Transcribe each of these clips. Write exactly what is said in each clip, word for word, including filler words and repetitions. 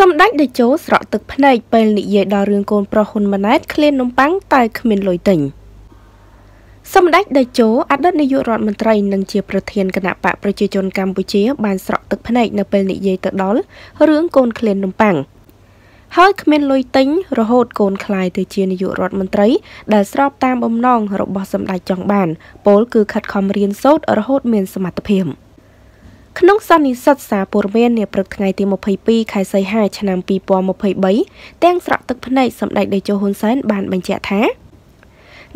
សម្តេចតេជោ ស្រក់ ទឹក ភ្នែក ពេល និយាយ ដល់ រឿង កូន ប្រុស ហ៊ុនម៉ាណែត ឃ្លាន នំ ប៉័ង តែ គ្មាន លុយ ទិញ សម្តេចតេជោ អតីត នាយក រដ្ឋ មន្ត្រី និង ជា ប្រធាន គណៈ បក ប្រជា ជន កម្ពុជា បាន ស្រក់ ទឹក ភ្នែក នៅ ពេល និយាយ ទៅ ដល់ រឿង កូន ឃ្លាន នំ ប៉័ង ហើយ គ្មាន លុយ ទិញ រហូត កូន ខ្លាយ ទៅ ជា នាយក រដ្ឋ មន្ត្រី ដែល ស្រប តាម បំណង របស់ សម្តេច ចង់ បាន ពល គឺ ខិត ខំ រៀន សូត្រ រហូត មាន សមត្ថភាព ក្នុងសន្និសីទសារព័ត៌មាននាព្រឹកថ្ងៃទី ยี่สิบสาม ខែសីហាឆ្នាំ ยี่สิบสาม ទាំង ស្រក់ ទឹក ភ្នែក សម្តេចតេជោ ហ៊ុនសែន បាន បញ្ជាក់ថា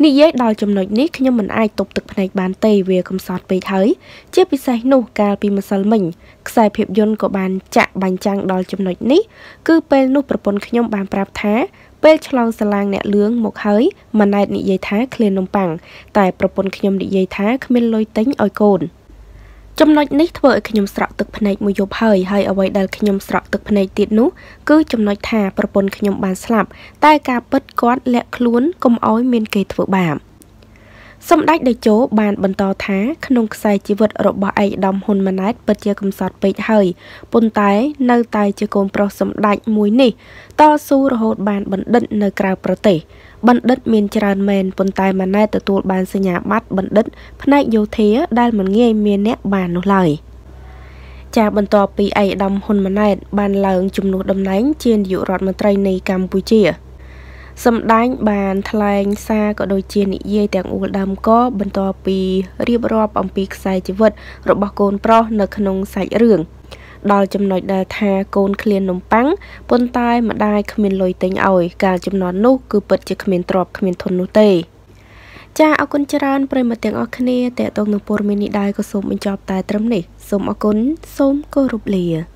និយាយ ដល់ ចំណុច នេះ ខ្ញុំ មិន អាច ទប់ ទឹក ភ្នែក បាន ទេ វា កំសត់ ពេក ហើយ ជា ពិសេស នោះ កាល ពី ម្សិល មិញ ខ្សែ ភាពយន្ត ក៏ បាន ចាក់ បាញ់ ចាំង ដល់ ចំណុច នេះ គឺ ពេល នោះ ប្រពន្ធ ខ្ញុំ បាន ប្រាប់ ថា ពេល ឆ្លង សាឡាង អ្នក លឿង មក ហើយ ម៉ាណែត និយាយ ថា ឃ្លាន នំ ប៉័ង តែ ប្រពន្ធ ខ្ញុំ និយាយ ថា គ្មាន លុយ ទិញ ឲ្យ កូន ចំណុចនេះ ធ្វើ ឲ្យ ខ្ញុំ ស្រក់ ទឹក ភ្នែក មួយ យប់ ហើយ ហើយ អ្វី ដែល ខ្ញុំ ស្រក់ ទឹក ភ្នែក ទៀត នោះ គឺ ចំណុច ថា ប្រពន្ធ ខ្ញុំ បាន ស្លាប់ តែ ការ ពិត គាត់ លាក់ ខ្លួន កុំ ឲ្យ មាន គេ ធ្វើ បាប សម្តេចតេជោ បាន បន្ត ថា ក្នុង ខ្សែ ជីវិត របស់ ឯកឧត្តម ហ៊ុនម៉ាណែត ពិត ជា កំសត់ ពេក ហើយ ប៉ុន្តែ នៅ តែ ជា កូន ប្រុស សម្តេច មួយ នេះ ត ស៊ូ រហូត បាន បណ្ឌិត នៅ ក្រៅ ប្រទេស បណ្ឌិត មាន ច្រើន មែន ប៉ុន្តែ ម៉ាណែត ទទួល បាន សញ្ញា បត្រ បណ្ឌិត ផ្នែក យោធា ដែល មិន ងាយ មាន អ្នក បាន នោះ ឡើយ ចា បន្ត ពី ឯកឧត្តម ហ៊ុនម៉ាណែត បាន ឡើង ជំនួស តំណែង ជា នាយក រដ្ឋ មន្ត្រី នៃ កម្ពុជា សម្តេច បាន ថ្លែង សារ ក៏ ដូច ជា និយាយ ទាំង អួល ដើម ក បន្ត ពី រៀប រាប់ អំ ពី ខ្សែ ជីវិត របស់ កូន ប្រុស នៅ ក្នុង សាច់ រឿង ដល់ ចំណុច ដែល ថា កូន ឃ្លាន នំ ប៉័ង ប៉ុន្តែ ម្ដាយ គ្មាន លុយ ទិញ ឲ្យ កាល ចំណត់ នោះ គឺ ពិត ជា គ្មាន ទ្រព្យ គ្មាន ធន នោះ ទេ ចា អរគុណ ច្រើន ប្រិយ មិត្ត ទាំង អស់ គ្នា តេតង នឹង ព័ត៌មាន នេះ ដែរ ក៏ សូម បញ្ចប់ តែ ត្រឹម នេះ សូម អរគុណ សូម គោរព លា